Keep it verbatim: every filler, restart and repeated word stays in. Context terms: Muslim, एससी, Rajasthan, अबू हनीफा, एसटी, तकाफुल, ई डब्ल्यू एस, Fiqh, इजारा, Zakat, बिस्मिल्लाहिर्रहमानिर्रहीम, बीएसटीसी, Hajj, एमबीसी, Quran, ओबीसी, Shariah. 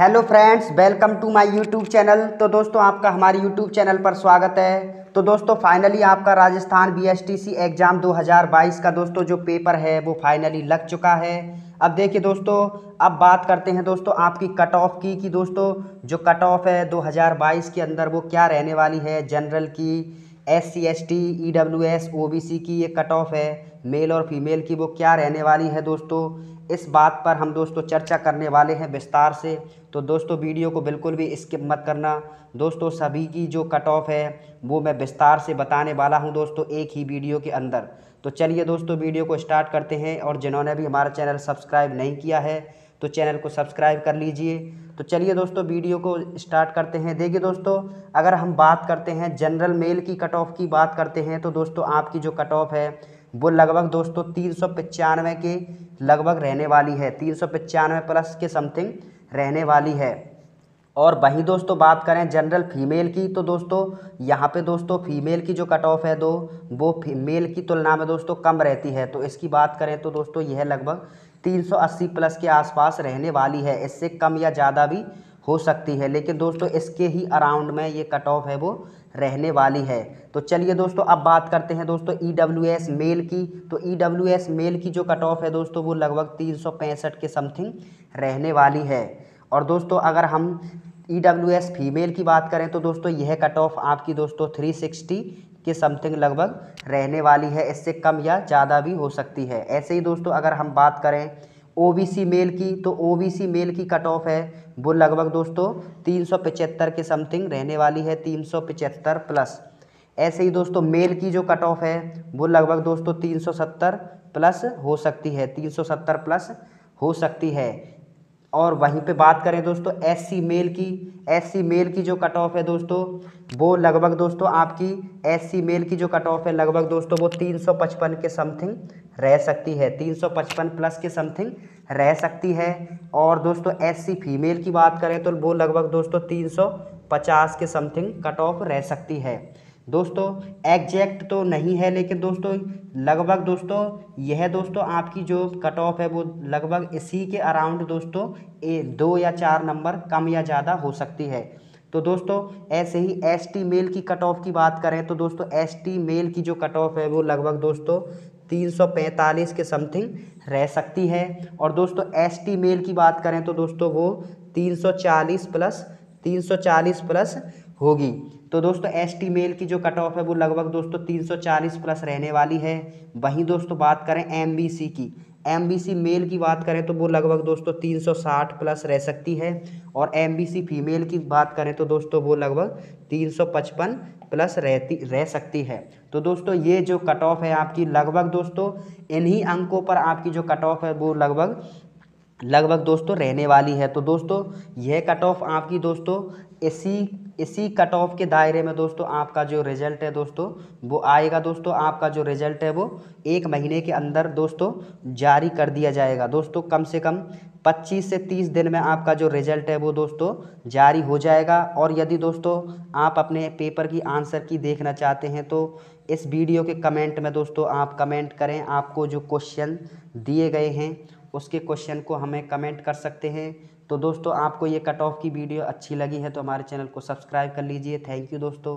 Hello friends, welcome to my YouTube channel. तो दोस्तों आपका हमारे यूट्यूब चैनल पर स्वागत है। तो दोस्तों फाइनली आपका राजस्थान बीएसटीसी एग्ज़ाम दो हज़ार बाईस का दोस्तों जो पेपर है वो फाइनली लग चुका है। अब देखिए दोस्तों, अब बात करते हैं दोस्तों आपकी कट ऑफ की कि दोस्तों जो कट ऑफ है दो हज़ार बाईस के अंदर वो क्या रहने वाली है। जनरल की, S C S T, ई डब्ल्यू एस, O B C की ये कट ऑफ है, मेल और फीमेल की वो क्या रहने वाली है दोस्तों, इस बात पर हम दोस्तों चर्चा करने वाले हैं विस्तार से। तो दोस्तों वीडियो को बिल्कुल भी स्किप मत करना। दोस्तों सभी की जो कट ऑफ है वो मैं विस्तार से बताने वाला हूं दोस्तों एक ही वीडियो के अंदर। तो चलिए दोस्तों वीडियो को स्टार्ट करते हैं, और जिन्होंने भी हमारा चैनल सब्सक्राइब नहीं किया है तो चैनल को सब्सक्राइब कर लीजिए। तो चलिए दोस्तों वीडियो को स्टार्ट करते हैं। देखिए दोस्तों, अगर हम बात करते हैं जनरल मेल की कट ऑफ की बात करते हैं तो दोस्तों आपकी जो कट ऑफ है वो लगभग दोस्तों तीन सौ पचानवे के लगभग रहने वाली है, तीन सौ पचानवे प्लस के समथिंग रहने वाली है। और वहीं दोस्तों बात करें जनरल फीमेल की तो दोस्तों यहाँ पे दोस्तों फीमेल की जो कट ऑफ है दो वो मेल की तुलना में दोस्तों कम रहती है। तो इसकी बात करें तो दोस्तों यह लगभग तीन सौ अस्सी प्लस के आसपास रहने वाली है। इससे कम या ज़्यादा भी हो सकती है, लेकिन दोस्तों इसके ही अराउंड में ये कट ऑफ है वो रहने वाली है। तो चलिए दोस्तों अब बात करते हैं दोस्तों ई डब्ल्यू एस मेल की। तो ई डब्ल्यू एस मेल की जो कट ऑफ है दोस्तों वो लगभग तीन सौ पैंसठ के समथिंग रहने वाली है। और दोस्तों अगर हम ई डब्ल्यू एस फीमेल की बात करें तो दोस्तों यह कट ऑफ आपकी दोस्तों थ्री सिक्सटी के समथिंग लगभग रहने वाली है। इससे कम या ज़्यादा भी हो सकती है। ऐसे ही दोस्तों अगर हम बात करें ओबीसी मेल की तो ओबीसी मेल की कट ऑफ है वो लगभग दोस्तों तीन सौ पचहत्तर के समथिंग रहने वाली है, तीन सौ पचहत्तर प्लस। ऐसे ही दोस्तों मेल की जो कट ऑफ है वो लगभग दोस्तों तीन सौ सत्तर प्लस हो सकती है, तीन सौ सत्तर प्लस हो सकती है। और वहीं पे बात करें दोस्तों एससी मेल की, एससी मेल की जो कट ऑफ है दोस्तों वो लगभग दोस्तों आपकी एससी मेल की जो कट ऑफ है लगभग दोस्तों वो तीन सौ पचपन के समथिंग रह सकती है, तीन सौ पचपन प्लस के समथिंग रह सकती है। और दोस्तों एससी फीमेल की बात करें तो वो लगभग दोस्तों तीन सौ पचास के समथिंग कट ऑफ रह सकती है। दोस्तों एग्जैक्ट तो नहीं है, लेकिन दोस्तों लगभग दोस्तों यह दोस्तों आपकी जो कट ऑफ है वो लगभग इसी के अराउंड दोस्तों ए दो या चार नंबर कम या ज़्यादा हो सकती है। तो दोस्तों ऐसे ही एसटी मेल की कट ऑफ की बात करें तो दोस्तों एसटी मेल की जो कट ऑफ है वो लगभग दोस्तों तीन सौ पैंतालीस के समथिंग रह सकती है। और दोस्तों एसटी मेल की बात करें तो दोस्तों वो तीन सौ चालीस प्लस तीन सौ चालीस प्लस होगी। तो दोस्तों एसटी मेल की जो कट ऑफ है वो लगभग दोस्तों तीन सौ चालीस प्लस रहने वाली है। वहीं दोस्तों बात करें एमबीसी की, एमबीसी मेल की बात करें तो वो लगभग दोस्तों तीन सौ साठ प्लस रह सकती है। और एमबीसी फीमेल की बात करें तो दोस्तों वो लगभग तीन सौ पचपन प्लस रहती रह सकती है। तो दोस्तों ये जो कट ऑफ है आपकी लगभग दोस्तों इन्हीं अंकों पर आपकी जो कट ऑफ है वो लगभग लगभग दोस्तों रहने वाली है। तो दोस्तों यह कट ऑफ आपकी दोस्तों इसी इसी कट ऑफ के दायरे में दोस्तों आपका जो रिज़ल्ट है दोस्तों वो आएगा। दोस्तों आपका जो रिज़ल्ट है वो एक महीने के अंदर दोस्तों जारी कर दिया जाएगा। दोस्तों कम से कम पच्चीस से तीस दिन में आपका जो रिज़ल्ट है वो दोस्तों जारी हो जाएगा। और यदि दोस्तों आप अपने पेपर की आंसर की देखना चाहते हैं तो इस वीडियो के कमेंट में दोस्तों आप कमेंट करें। आपको जो क्वेश्चन दिए गए हैं उसके क्वेश्चन को हमें कमेंट कर सकते हैं। तो दोस्तों आपको ये कट ऑफ की वीडियो अच्छी लगी है तो हमारे चैनल को सब्सक्राइब कर लीजिए। थैंक यू दोस्तों।